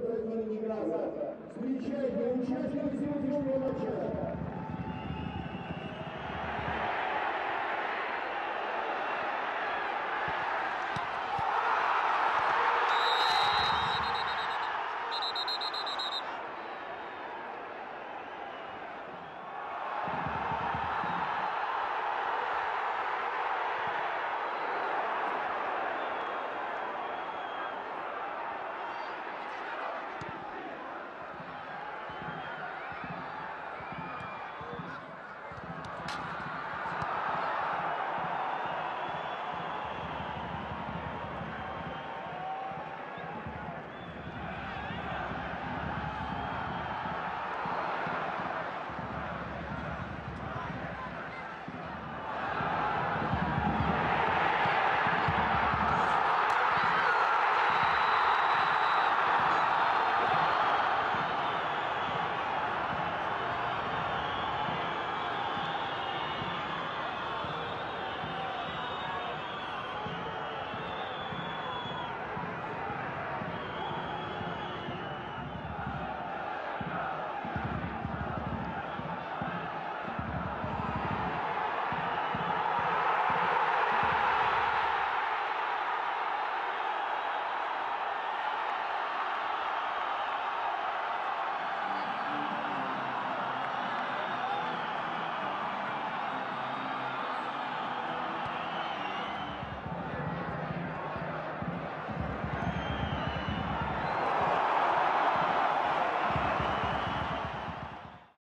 которая будет играться. Встречайте участников сегодняшнего матча.